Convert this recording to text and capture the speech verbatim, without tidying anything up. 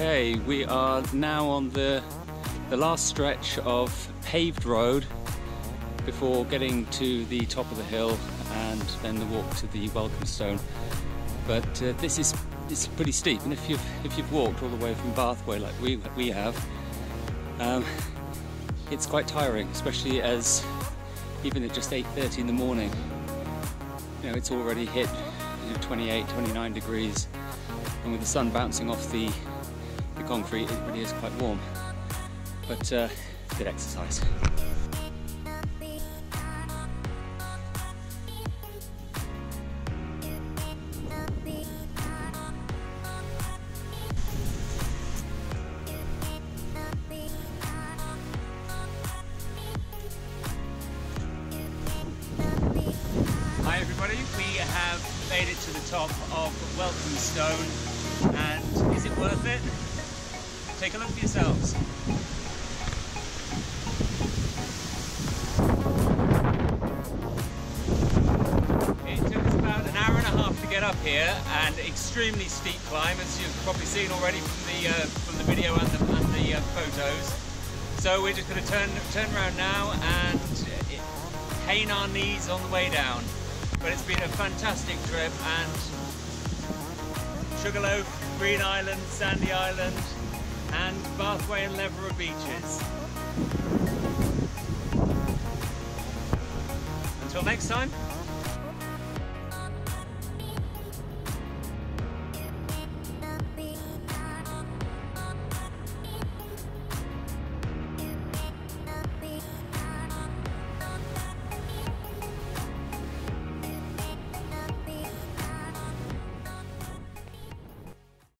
Okay, we are now on the, the last stretch of paved road before getting to the top of the hill and then the walk to the Welcome Stone. But uh, this is it's pretty steep, and if you've if you've walked all the way from Bathway like we we have, um, it's quite tiring, especially as even at just eight thirty in the morning, you know, it's already hit you know, twenty-eight, twenty-nine degrees, and with the sun bouncing off the the concrete, it really is quite warm. But uh, good exercise. Hi everybody, we have made it to the top of Welcome Stone, and is it worth it? Take a look for yourselves. It took us about an hour and a half to get up here, and extremely steep climb, as you've probably seen already from the uh, from the video and the, and the uh, photos. So we're just going to turn turn around now and pain our knees on the way down. But it's been a fantastic trip, and Sugarloaf, Green Island, Sandy Island, and Bathway and Levera beaches. Until next time.